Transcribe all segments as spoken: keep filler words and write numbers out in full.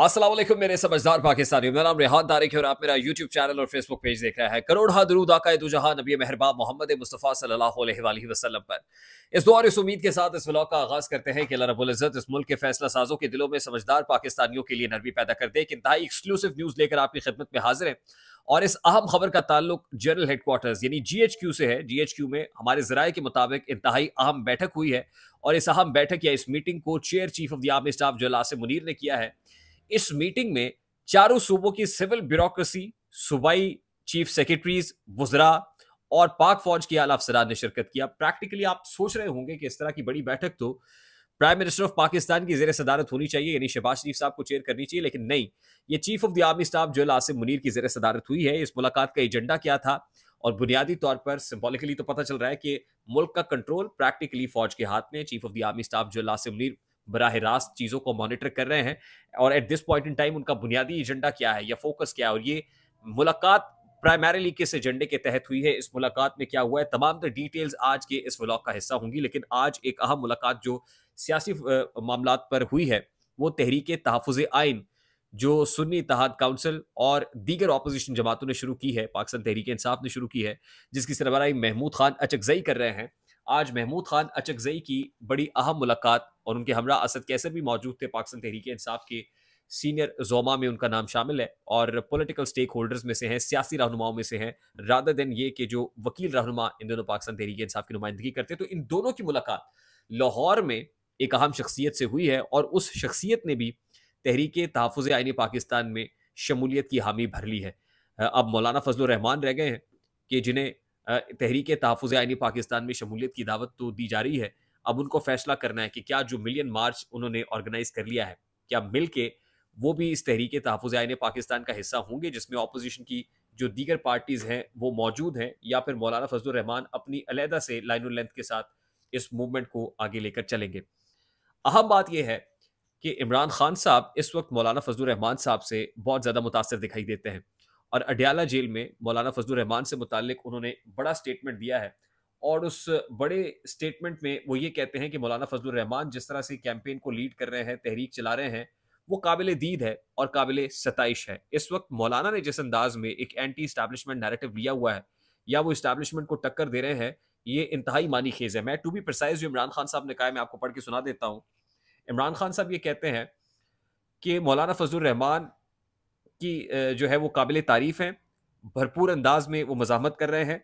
अस्सलामुअलैकुम मेरे समझदार पाकिस्तानियों, मेरा नाम रिहान तारिक है और आप मेरा यूट्यूब चैनल और फेसबुक पेज देख रहे हैं। करोड़ हा दुरूद आका दुजहां नबी मेहरबाब मोहम्मद मुस्तफ़ा सल्लल्लाहु अलैहि वसल्लम पर। इस दुआ और इस उम्मीद के साथ इस व्लॉग का आगाज़ करते हैं कि अल्लाह रब्बुल इज़्ज़त इस मुल्क के फैसला साजों के दिलों में समझदार पाकिस्तानियों के लिए नरमी पैदा करते हैं। एक इंतहाई एक्सक्लूसिव न्यूज़ लेकर आपकी खिदमत में हाजिर है और इस अहम खबर का ताल्लुक जनरल हेडक्वार्टर्स यानी जी एच क्यू से है। जी एच क्यू में हमारे जराए के मुताबिक इंतहाई अहम बैठक हुई है और इस अहम बैठक या इस मीटिंग को chair chief of the army staff general Asim Munir ने किया है। इस मीटिंग में चारों सूबों की सिविल ब्यूरोक्रेसी, सूबाई चीफ सेक्रेटरीज, वुजरा और पाक फौज के आला अफसरान ने शिरकत किया। प्रैक्टिकली आप सोच रहे होंगे कि इस तरह की बड़ी बैठक तो प्राइम मिनिस्टर ऑफ पाकिस्तान की ज़ेरे सदारत होनी चाहिए, यानी शहबाज शरीफ साहब को चेयर करनी चाहिए, लेकिन नहीं, ये chief of the army staff general Asim Munir की ज़ेरे सदारत हुई है। इस मुलाकात का एजेंडा क्या था और बुनियादी तौर पर सिंबॉलिकली तो पता चल रहा है कि मुल्क का कंट्रोल प्रैक्टिकली फौज के हाथ में। Chief of the army staff general Asim Munir बराह रास्त चीज़ों को मॉनिटर कर रहे हैं और at this point in time उनका बुनियादी एजेंडा क्या है या फोकस क्या है, और ये मुलाकात प्राइमरीली किस एजेंडे के तहत हुई है, इस मुलाकात में क्या हुआ है, तमाम तर डिटेल्स आज के इस व्लॉग का हिस्सा होंगी। लेकिन आज एक अहम मुलाकात जो सियासी मामलात पर हुई है वो तहरीक तहफ़ुज़ आइन जो सुन्नी इत्तेहाद काउंसिल और दीगर अपोजिशन जमातों ने शुरू की है, पाकिस्तान तहरीक इंसाफ ने शुरू की है, जिसकी सरबराही महमूद खान अचकज़ई कर रहे हैं। आज महमूद खान अचकज़ई की बड़ी अहम मुलाकात और उनके हमरा असद कैसर भी मौजूद थे, पाकिस्तान तहरीक इंसाफ के सीनियर जोमा में उनका नाम शामिल है और पॉलिटिकल स्टेक होल्डर्स में से हैं, सियासी रहनुमाओं में से हैं, रादर देन ये कि जो वकील रहनुमा इन दोनों पाकिस्तान तहरीक इंसाफ की नुमाइंदगी करते हैं। तो इन दोनों की मुलाकात लाहौर में एक अहम शख्सियत से हुई है और उस शख्सियत ने भी तहरीक तहफ़ुज़ आइन पाकिस्तान में शमूलियत की हामी भर ली है। अब मौलाना फजलुर रहमान रह गए हैं कि जिन्हें तहरीक तहफ़ुज़ आइन पाकिस्तान में शमूलियत की दावत तो दी जा रही है, अब उनको फैसला करना है कि क्या जो मिलियन मार्च उन्होंने ऑर्गेनाइज कर लिया है, क्या मिल के वो भी इस तहरीक तहफ़ुज़ आइन पाकिस्तान का हिस्सा होंगे जिसमें अपोजिशन की जो दीगर पार्टीज़ हैं वो मौजूद हैं, या फिर मौलाना फजलुर रहमान अपनी अलहदा से लाइन और लेंथ के साथ इस मूवमेंट को आगे लेकर चलेंगे। अहम बात यह है कि इमरान खान साहब इस वक्त मौलाना फजलुर रहमान साहब से बहुत ज़्यादा मुतासर दिखाई देते हैं और अडियाला जेल में मौलाना फजलुर रहमान से मुतालिक उन्होंने बड़ा स्टेटमेंट दिया है और उस बड़े स्टेटमेंट में वो ये कहते हैं कि मौलाना फजलुर रहमान जिस तरह से कैंपेन को लीड कर रहे हैं, तहरीक चला रहे हैं, वो काबिल दीद है और काबिल सताइश है। इस वक्त मौलाना ने जिस अंदाज में एक एंटी इस्टेब्लिशमेंट नैरेटिव लिया हुआ है या वो इस्टेब्लिशमेंट को टक्कर दे रहे हैं, ये इंतहाई मानी खेज है। मैं टू बी प्रिसाइज जो इमरान खान साहब ने कहा है मैं आपको पढ़ के सुना देता हूँ। इमरान खान साहब ये कहते हैं कि मौलाना फजलुर रहमान की जो है वो काबिल तारीफ़ हैं, भरपूर अंदाज में वो मज़ाहमत कर रहे हैं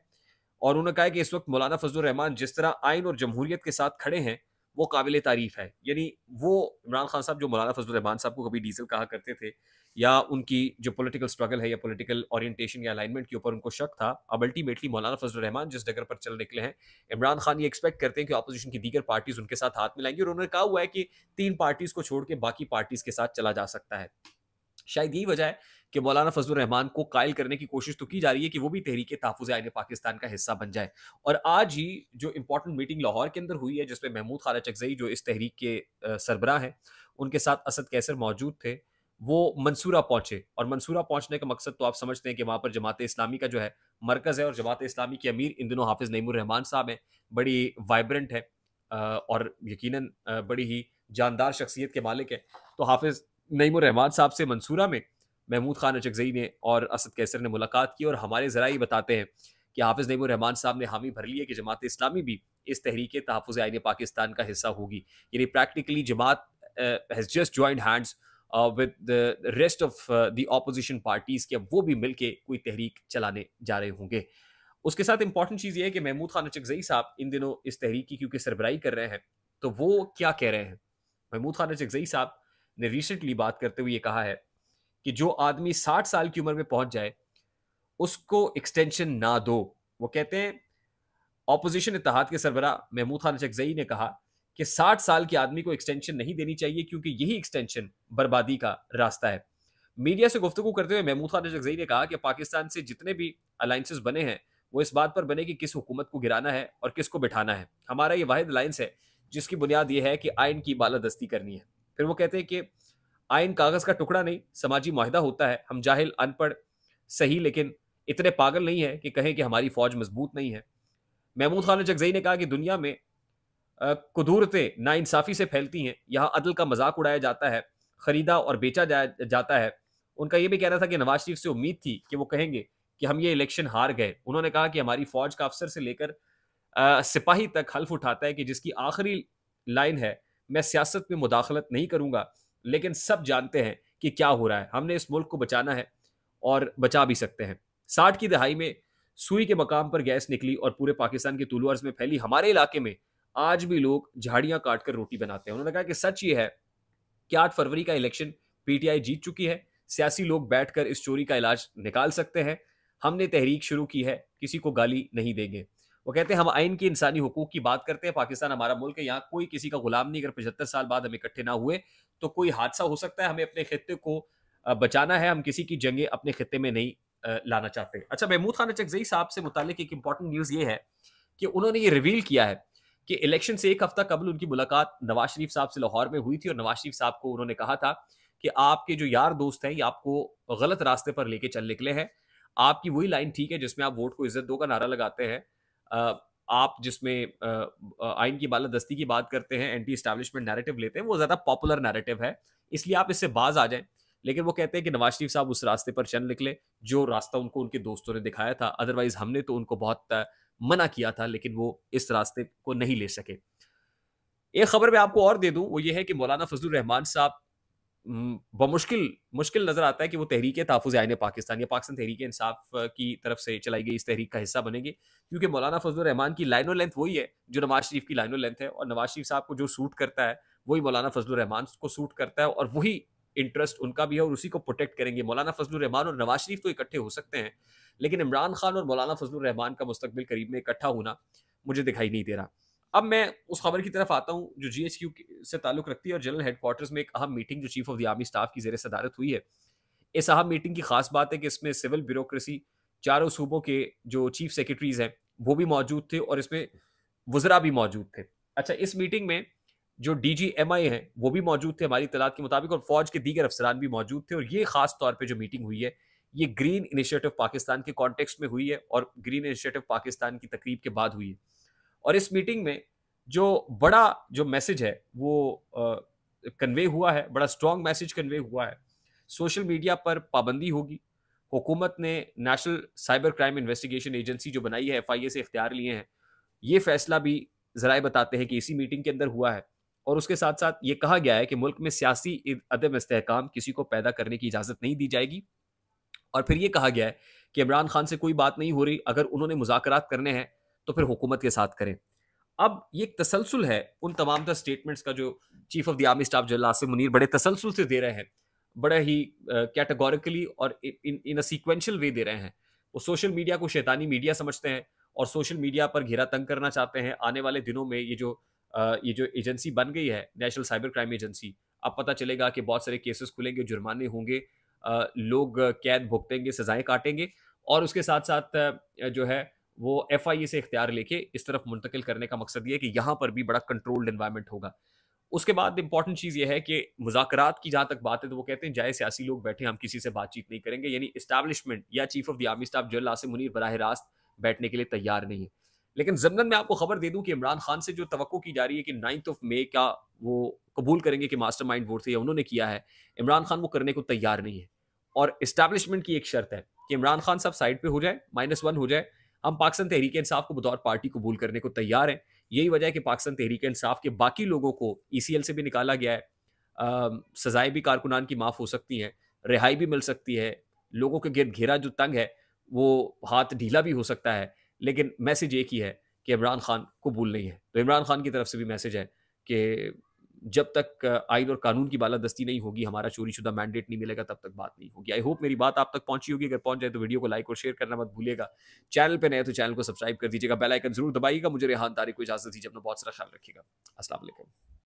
और उन्होंने कहा कि इस वक्त मौलाना फजलुर रहमान जिस तरह आइन और जमहूरियत के साथ खड़े हैं वो काबिल तारीफ़ है। यानी वो इमरान खान साहब जो मौलाना फजलुर रहमान साहब को कभी डीजल कहा करते थे या उनकी जो पॉलिटिकल स्ट्रगल है या पॉलिटिकल ओरिएंटेशन या अलाइनमेंट के ऊपर उनको शक था, अब अल्टीमेटली मौलाना फजलुर रहमान जिस डगर पर चल निकले हैं, इमरान खान ये एक्सपेक्ट करते हैं कि अपोजिशन की दीगर पार्टीज़ उनके साथ हाथ मिलाएंगी और उन्होंने कहा हुआ है कि तीन पार्टीज़ को छोड़ के बाकी पार्टीज़ के साथ चला जा सकता है। शायद यही वजह है कि मौलाना फजलुर रहमान को कायल करने की कोशिश तो की जा रही है कि वो भी तहरीक तहफ़ुज़ आइन पाकिस्तान का हिस्सा बन जाए। और आज ही जो इम्पोर्टेंट मीटिंग लाहौर के अंदर हुई है जिसमें महमूद खान अचकज़ई जो इस तहरीक के सरबराह हैं, उनके साथ असद कैसर मौजूद थे, वो मंसूरा पहुँचे और मंसूरा पहुँचने का मकसद तो आप समझते हैं कि वहाँ पर जमात इस्लामी का जो है मरकज़ है और जमात इस्लामी के अमीर इन दिनों हाफिज़ नेम उर रहमान साहब हैं, बड़ी वाइब्रेंट है और यकीनन बड़ी ही जानदार शख्सियत के मालिक हैं। तो हाफिज़ नईम उर रहमान साहब से मंसूरा में महमूद खान अचकज़ई ने और असद कैसर ने मुलाकात की और हमारे ज़राए बताते हैं कि हाफिज़ नईम उर रहमान साहब ने हामी भर ली है कि जमात इस्लामी भी इस तहरीक तहफ़ुज़ आइन पाकिस्तान का हिस्सा होगी। यानी practically Jamaat has just joined hands with the rest of the opposition parties के वो भी मिल के कोई तहरीक चलाने जा रहे होंगे। उसके साथ इंपॉर्टेंट चीज़ ये है कि महमूद खान अचकज़ई साहब इन दिनों इस तहरीक की क्योंकि सरबराही कर रहे हैं, तो वो क्या कह रहे हैं। महमूद खान अचकज़ई साहब ने रिसेंटली बात करते हुए ये कहा है कि जो आदमी साठ साल की उम्र में पहुंच जाए उसको एक्सटेंशन ना दो। वो कहते हैं ऑपोजिशन इत्तेहाद के सरबरा महमूद खान अचकज़ई ने कहा कि साठ साल के आदमी को एक्सटेंशन नहीं देनी चाहिए क्योंकि यही एक्सटेंशन बर्बादी का रास्ता है। मीडिया से गुफ्तगू करते हुए महमूद खान अचकज़ई ने कहा कि पाकिस्तान से जितने भी अलायंसेस बने हैं वो इस बात पर बने कि किस हुकूमत को गिराना है और किसको बिठाना है। हमारा ये वाहिद अलायंस है जिसकी बुनियाद यह है कि आइन की बालादस्ती करनी है। फिर वो कहते हैं कि आइन कागज़ का टुकड़ा नहीं समाजी माहिदा होता है। हम जाहिल अनपढ़ सही लेकिन इतने पागल नहीं है कि कहें कि हमारी फ़ौज मजबूत नहीं है। महमूद खान अचकज़ई ने कहा कि दुनिया में कुदूरतें नाइंसाफ़ी से फैलती हैं, यहाँ अदल का मजाक उड़ाया जाता है खरीदा और बेचा जा, जाता है। उनका ये भी कहना था कि नवाज शरीफ से उम्मीद थी कि वो कहेंगे कि हम ये इलेक्शन हार गए। उन्होंने कहा कि हमारी फौज का अफसर से लेकर सिपाही तक हल्फ उठाता है कि जिसकी आखिरी लाइन है, मैं सियासत में मुदाखलत नहीं करूँगा, लेकिन सब जानते हैं कि क्या हो रहा है, हमने इस मुल्क को बचाना है और बचा भी सकते हैं। साठ की दहाई में सुई के मकाम पर गैस निकली और पूरे पाकिस्तान के तुलु अर्ज में फैली। हमारे इलाके में आज भी लोग झाड़ियां काट कर रोटी बनाते हैं। उन्होंने कहा कि सच ये है कि आठ फरवरी का इलेक्शन पीटीआई जीत चुकी है, सियासी लोग बैठकर इस चोरी का इलाज निकाल सकते हैं। हमने तहरीक शुरू की है, किसी को गाली नहीं देंगे। वो कहते हैं हम आइन की, इंसानी हुकूक की बात करते हैं, पाकिस्तान हमारा मुल्क है, यहाँ कोई किसी का गुलाम नहीं। अगर पचहत्तर साल बाद हम इकट्ठे ना हुए तो कोई हादसा हो सकता है, हमें अपने खित्ते को बचाना है, हम किसी की जंगे अपने खित्ते में नहीं लाना चाहते। अच्छा, महमूद खान अचकज़ई साहब से मुतालिक एक इंपॉर्टेंट न्यूज़ ये है कि उन्होंने ये रिवील किया है कि इलेक्शन से एक हफ्ता कबल उनकी मुलाकात नवाज शरीफ साहब से लाहौर में हुई थी और नवाज शरीफ साहब को उन्होंने कहा था कि आपके जो यार दोस्त हैं ये आपको गलत रास्ते पर लेके चल निकले हैं। आपकी वही लाइन ठीक है जिसमें आप वोट को इज्जत दो का नारा लगाते हैं, आप जिसमें आइन की बालादस्ती की बात करते हैं, एंटी इस्टेब्लिशमेंट नैरेटिव लेते हैं, वो ज़्यादा पॉपुलर नैरेटिव है, इसलिए आप इससे बाज आ जाएं। लेकिन वो कहते हैं कि नवाज शरीफ साहब उस रास्ते पर चल निकले जो रास्ता उनको उनके दोस्तों ने दिखाया था, अदरवाइज हमने तो उनको बहुत मना किया था, लेकिन वो इस रास्ते को नहीं ले सके। एक खबर मैं आपको और दे दूं, वो ये है कि मौलाना फजलुर रहमान साहब बमुश्किल मुश्किल नजर आता है कि वो तहरीक तहफ़ुज़ आईन पाकिस्तान या पाकिस्तान तहरीक इंसाफ की तरफ से चलाई गई इस तहरीक का हिस्सा बनेंगे, क्योंकि मौलाना फजलुर रहमान की लाइनो लेंथ वही है जो नवाज शरीफ की लाइनो लेंथ है, और नवाज शरीफ साहब को जो सूट करता है वही मौलाना फजलुर रहमान को सूट करता है, और वही इंटरेस्ट उनका भी है और उसी को प्रोटेक्ट करेंगे। मौलाना फजलुर रहमान और नवाज शरीफ तो इकट्ठे हो सकते हैं, लेकिन इमरान खान और मौलाना फजलुर रहमान का मुस्तकबिल करीब में इकट्ठा होना मुझे दिखाई नहीं दे रहा। अब मैं उस खबर की तरफ आता हूं जो जीएचक्यू से ताल्लुक़ रखती है और जनरल हेडक्वार्टर्स में एक अहम मीटिंग जो chief of the army staff की ज़ेरे सदारत हुई है। इस अहम मीटिंग की खास बात है कि इसमें सिविल ब्यूरोक्रेसी, चारों सूबों के जो चीफ सेक्रेटरीज हैं वो भी मौजूद थे और इसमें वज़रा भी मौजूद थे। अच्छा, इस मीटिंग में जो डी जी एम आई हैं वो भी मौजूद थे हमारी इतलात के मुताबिक, और फौज के दीगर अफसरान भी मौजूद थे। और ये खास तौर पे जो मीटिंग हुई है ये ग्रीन इनिशिएटिव पाकिस्तान के कॉन्टेक्स्ट में हुई है और ग्रीन इनिशिएटिव पाकिस्तान की तकरीब के बाद हुई है। और इस मीटिंग में जो बड़ा जो मैसेज है वो कन्वे हुआ है, बड़ा स्ट्रॉन्ग मैसेज कन्वे हुआ है। सोशल मीडिया पर पाबंदी होगी। हुकूमत ने national cyber crime investigation agency जो बनाई है, एफ आई ए से इख्तियार लिए हैं। ये फैसला भी ज़राए बताते हैं कि इसी मीटिंग के अंदर हुआ है। और उसके साथ साथ ये कहा गया है कि मुल्क में सियासी अदम इस्तेहकाम किसी को पैदा करने की इजाज़त नहीं दी जाएगी। और फिर ये कहा गया है कि इमरान खान से कोई बात नहीं हो रही, अगर उन्होंने मुज़ाकरात करने हैं तो फिर हुकूमत के साथ करें। अब ये एक तसलसल है उन तमाम तर स्टेटमेंट्स का जो chief of the army staff general Asim Munir बड़े तसलसल से दे रहे हैं, बड़े ही कैटेगोरिकली और इन इन अ सीक्वेंशियल वे दे रहे हैं। वो सोशल मीडिया को शैतानी मीडिया समझते हैं और सोशल मीडिया पर घेरा तंग करना चाहते हैं। आने वाले दिनों में ये जो ये जो एजेंसी बन गई है, नेशनल साइबर क्राइम एजेंसी, अब पता चलेगा कि बहुत सारे केसेस खुलेंगे, जुर्माने होंगे, लोग कैद भुगतेंगे, सजाएं काटेंगे। और उसके साथ साथ जो है वो एफ आई ए से इख्तियार लेके इस तरफ मुंतकिल करने का मकसद ये है कि यहाँ पर भी बड़ा कंट्रोल्ड इन्वायरमेंट होगा। उसके बाद इंपॉर्टेंट चीज़ ये है कि मुज़ाकरात की जहाँ तक बात है तो वो कहते हैं जाए सियासी लोग बैठे, हम किसी से बातचीत नहीं करेंगे, यानी इस्टेब्लिशमेंट या chief of the army staff general Asim Munir बराह रास्त बैठने के लिए तैयार नहीं है। लेकिन ज़मनन मैं आपको खबर दे दूं कि इमरान खान से जो तवक्को की जा रही है कि नाइन्थ ऑफ मई का वो कबूल करेंगे कि मास्टरमाइंड वोट थे या उन्होंने किया है, इमरान खान वो करने को तैयार नहीं है। और इस्टेब्लिशमेंट की एक शर्त है कि इमरान खान साहब साइड पे हो जाए, माइनस वन हो जाए, हम पाकिस्तान तहरीक इंसाफ को बतौर पार्टी कबूल करने को तैयार हैं। यही वजह है कि पाकिस्तान तहरीक इंसाफ के बाकी लोगों को ई सी एल से भी निकाला गया है, सज़ाएँ भी कारकुनान की माफ़ हो सकती हैं, रिहाई भी मिल सकती है, लोगों के गिरद घेरा जो तंग है वो हाथ ढीला भी हो सकता है, लेकिन मैसेज एक ही है कि इमरान खान कबूल नहीं है। तो इमरान खान की तरफ से भी मैसेज है कि जब तक आइन और कानून की बालादस्ती नहीं होगी, हमारा चोरीशुदा मैंडेट नहीं मिलेगा, तब तक बात नहीं होगी। आई होप मेरी बात आप तक पहुंची होगी। अगर पहुंच जाए तो वीडियो को लाइक और शेयर करना मत भूलिएगा। चैनल पर नए तो चैनल को सब्सक्राइब कर दीजिएगा, बेल आइकन जरूर दबाइएगा। मुझे रेहान तारिक को इजाजत दीजिए, अपना बहुत सारा ख्याल रखिएगा। अस्सलाम वालेकुम।